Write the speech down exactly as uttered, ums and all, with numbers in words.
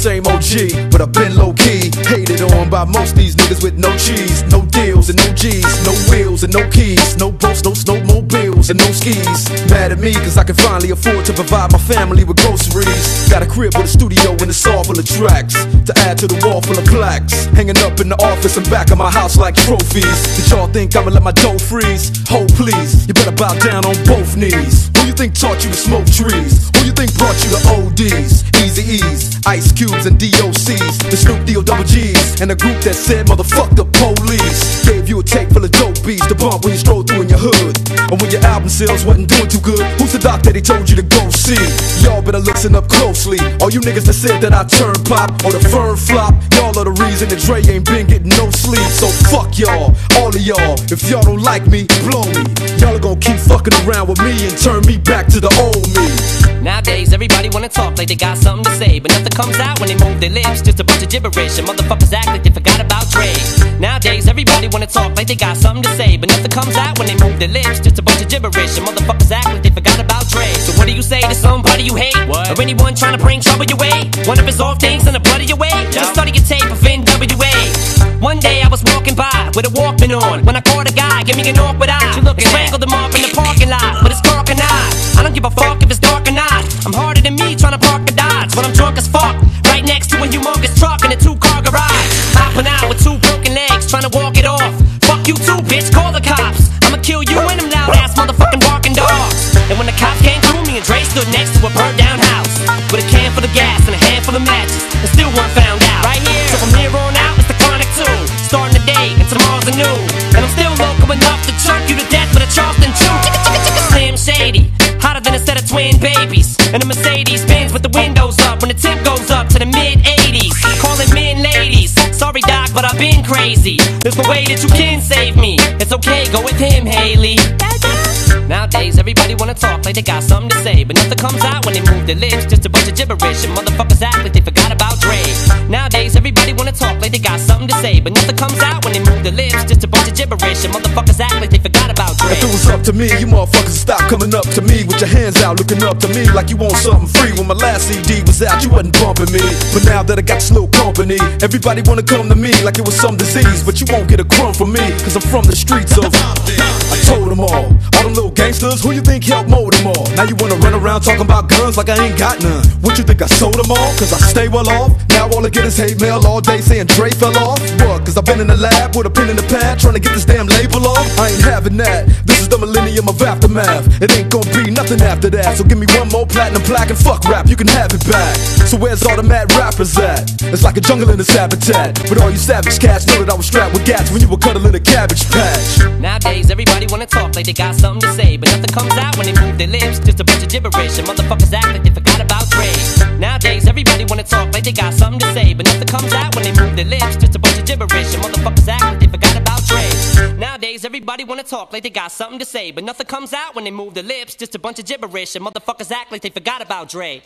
same O G, but I've been low-key, hated on by most these niggas with no cheese, no deals and no G's, no wheels and no keys, no boats, no snowmobiles and no skis. Mad at me cause I can finally afford to provide my family with groceries. Got a crib with a studio and a saw full of tracks to add to the wall full of plaques, hanging up in the office and back of my house like trophies. Did y'all think I'ma let my dough freeze? Ho, please, you better bow down on both knees. Who you think taught you to smoke trees? Who you think brought you to O Ds, Easy E's, Ice Cubes and D O C's, the Snoop D O double G's, and a group that said motherfuck the police? Gave you a tape full of dope beats to bump when you strolled through in your hood, and when your album sales wasn't doing too good, who's the doc that he told you to go see? Y'all better listen up closely, all you niggas that said that I turn pop or the firm flop, y'all are the reason that Dre ain't been getting no sleep. So fuck y'all, all of y'all, if y'all don't like me, blow me. Y'all are gonna keep fucking around with me and turn me back to the old me. Nowadays everybody wanna talk like they got something to say, but nothing comes out when they move their lips, just a bunch of gibberish, and motherfuckers act like they forgot about Dre. Nowadays everybody wanna talk like they got something to say, but nothing comes out when they move their lips, just a bunch of gibberish, and motherfuckers act like they forgot about Dre. So what do you say to somebody you hate? What? Or anyone trying to bring trouble your way? One of his off things in the blood of your way? Yeah. Just study your tape of N W A. One day I was walking by with a Walkman on, when I caught a guy giving an awkward eye. You looking strangled him off in the parking lot, but it's dark and I, I don't give a fuck if it's dark or not. I'm harder than me trying to park the Dodge, but I'm drunk as fuck, right next to a humongous truck in a two-car garage. Hopping out with two broken legs, trying to walk it off. Fuck you too, bitch, call the cops. I'ma kill you and them loud-ass motherfucking barking dogs. And when the cops came through, me and Dre stood next to a burned-down house with a can full of gas and a handful of matches, and still weren't found out. Right here, so from here on out, it's the chronic two. Starting the day, and tomorrow's a new. And I'm still local enough to choke you to death with a Charleston chew. Slim Shady, hotter than a set of twin babies, and a Mercedes Benz with the windows up when the temp goes up to the mid eighties. Calling men ladies, sorry doc, but I've been crazy. There's no way that you can save me. It's okay, go with him, Haley. Nowadays everybody wanna talk like they got something to say, but nothing comes out when they move their lips, just a bunch of gibberish, and motherfuckers act like they forgot about Dre. Nowadays everybody wanna talk like they got something to say, but nothing comes out when they move their lips, just a bunch of gibberish, and motherfuckers act like they forgot about Dre. If it was up to me, you motherfuckers stop coming up to me with your hands out, looking up to me like you want something free. When my last C D was out, you wasn't bumping me, but now that I got slow company, everybody wanna come to me like it was some disease, but you won't get a crumb from me, cause I'm from the streets of I told them all, all them little gangsters, who you think helped mold them all? Now you wanna run around talking about guns like I ain't got none. What you think I sold them all? Cause I stay well off. Now all I get is hate mail all day saying Dre fell off. What? Cause I've been in the lab with a pen in the pad trying to get this damn label off. I ain't having that. This is the millennium of aftermath. It ain't gonna be nothing after that. So give me one more platinum plaque and fuck rap, you can have it back. So where's all the mad rappers at? It's like a jungle in its habitat, but all you savage cats know that I was strapped with gats when you were cuddling a cabbage patch. Nowadays everybody wanna talk like they got something to say, but nothing comes out when they move their lips, just a bunch of gibberish, and motherfuckers act like they forgot about Dre. Nowadays everybody wanna talk like they got something to say, but nothing comes out when they move their lips, just a bunch of gibberish, and motherfuckers act like they forgot about Dre. Nowadays everybody wanna talk like they got something to say, but nothing comes out when they move their lips, just a bunch of gibberish, and motherfuckers act like they forgot about Dre.